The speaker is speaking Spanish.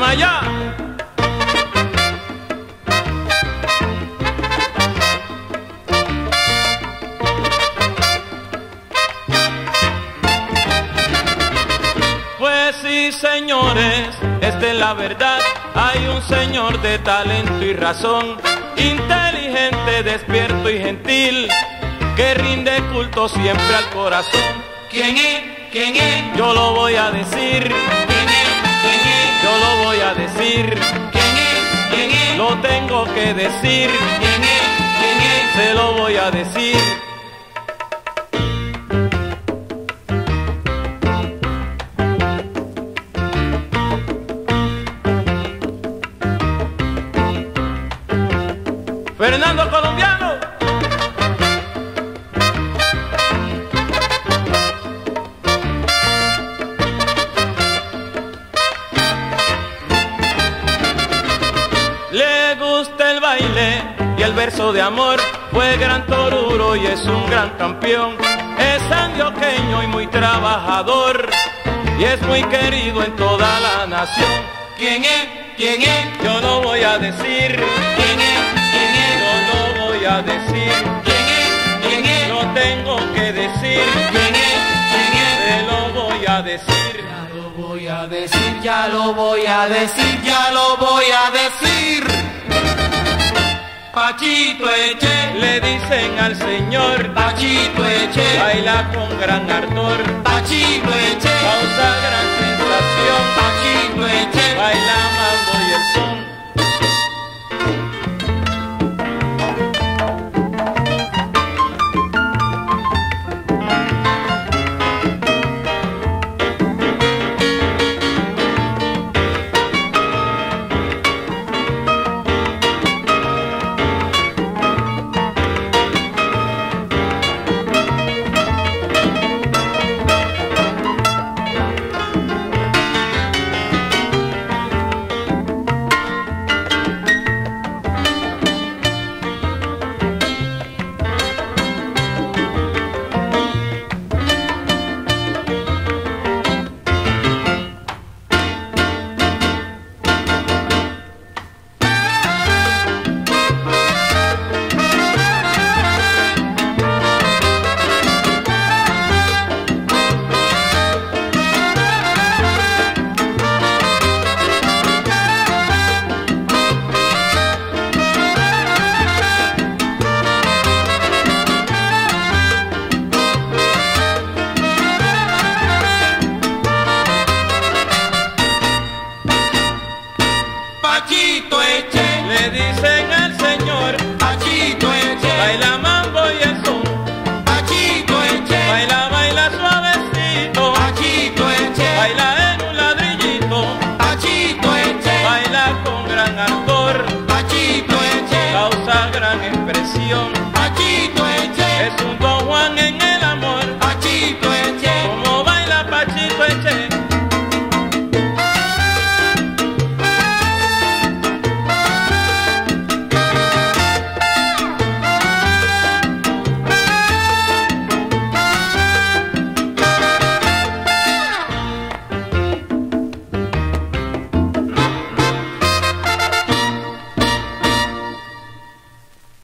Maya. Pues sí, señores, esta es la verdad. Hay un señor de talento y razón, inteligente, despierto y gentil, que rinde culto siempre al corazón. ¿Quién es? ¿Quién es? Yo lo voy a decir. ¿Quién es? ¿Quién es? Yo lo voy a decir. ¿Quién es? ¿Quién es? Lo tengo que decir. ¿Quién es? ¿Quién es? Se lo voy a decir. Fernando Colombiano. Le gusta el baile y el verso de amor, fue gran toruro y es un gran campeón. Es antioqueño y muy trabajador, y es muy querido en toda la nación. ¿Quién es? ¿Quién es? Yo no voy a decir. ¿Quién es? A decir quién es, lo tengo que decir quién es, se lo voy a decir, ya lo voy a decir, ya lo voy a decir, ya lo voy a decir. Pachito E Che le dicen al señor, Pachito E Che baila con gran ardor, Pachito E Che causa gran sensación, Pachito E Che baila mambo y el son. Pachito E Che le dicen al señor, Pachito E Che baila mambo y el son, Pachito E Che baila, baila suavecito, Pachito E Che baila en un ladrillito, Pachito E Che baila con gran ardor, Pachito E Che causa gran expresión, Pachito E Che es un don Juan en el